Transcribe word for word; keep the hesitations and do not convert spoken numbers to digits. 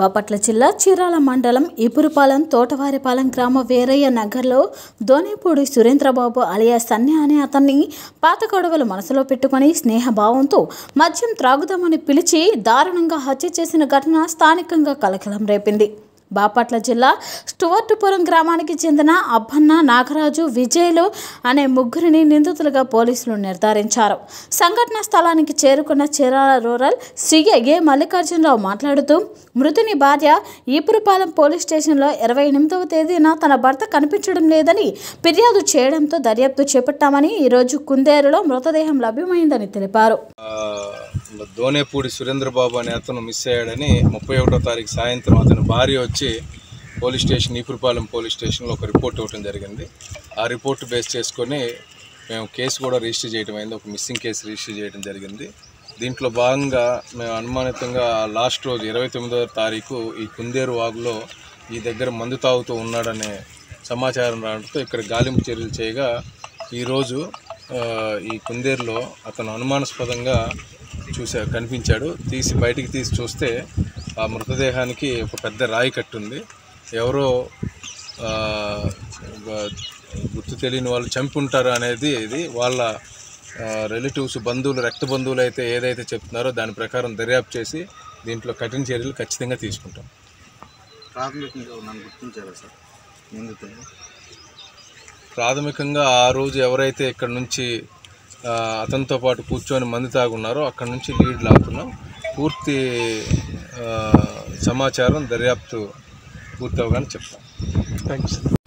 బాపట్ల జిల్లా చీరాల మండలం ఇపురుపాలెం తోటవారిపాలెం గ్రామ వేరయ్య నగర్లో దోనేపూడి సురేంద్రబాబు అలియా సన్ని అనే అతన్ని పాత గొడవలు మనసులో పెట్టుకుని స్నేహభావంతో మద్యం త్రాగుదామని పిలిచి దారుణంగా హత్య చేసిన ఘటన స్థానికంగా కలకలం రేపింది. బాపట్ల జిల్లా స్టువర్టుపురం గ్రామానికి చెందిన అబ్బన్న, నాగరాజు, విజయ్లు అనే ముగ్గురిని నిందితులుగా పోలీసులు నిర్ధారించారు. సంఘటన స్థలానికి చేరుకున్న Chirala rural CI A Mallikarjunarao మాట్లాడుతూ, మృతుని భార్య ఈపురుపాలెం పోలీస్ స్టేషన్లో ఇరవై ఎనిమిదవ తేదీన తన భర్త కనిపించడం లేదని ఫిర్యాదు చేయడంతో దర్యాప్తు చేపట్టామని ఈరోజు కుందేరులో మృతదేహం లభ్యమైందని తెలిపారు. దోనేపూడి సురేంద్రబాబు అనే అతను మిస్ అయ్యాడని ముప్పై ఒకటో తారీఖు సాయంత్రం అతని భార్య వచ్చి పోలీస్ స్టేషన్ ఈపురుపాలెం పోలీస్ స్టేషన్లో ఒక రిపోర్ట్ ఇవ్వడం జరిగింది. ఆ రిపోర్ట్ బేస్ చేసుకొని మేము కేసు కూడా రిజిస్టర్ చేయడం అయింది. ఒక మిస్సింగ్ కేసు రిజిస్టర్ చేయడం జరిగింది. దీంట్లో భాగంగా మేము అనుమానితంగా లాస్ట్ రోజు ఇరవై తొమ్మిదవ తారీఖు ఈ కుందేరు వాగులో ఈ దగ్గర మందు తాగుతూ ఉన్నాడనే సమాచారం రావడంతో ఇక్కడ గాలింపు చర్యలు చేయగా ఈరోజు ఈ కుందేరులో అతను అనుమానాస్పదంగా చూసా కనిపించాడు. తీసి బయటికి తీసి చూస్తే ఆ మృతదేహానికి ఒక పెద్ద రాయి కట్టుంది. ఎవరో గుర్తు తెలియని వాళ్ళు చంపి ఉంటారు అనేది ఇది వాళ్ళ రిలేటివ్స్, బంధువులు, రక్త బంధువులు అయితే ఏదైతే చెప్తున్నారో దాని ప్రకారం దర్యాప్తు చేసి దీంట్లో కఠిన చర్యలు ఖచ్చితంగా తీసుకుంటాం. ప్రాథమికంగా ఆ రోజు ఎవరైతే ఇక్కడ నుంచి అతనితో పాటు కూర్చొని మందు తాగున్నారో అక్కడ నుంచి లీడ్ లాగుతున్నాం. పూర్తి సమాచారం దర్యాప్తు పూర్తి అవగానే చెప్తాం. Thank you.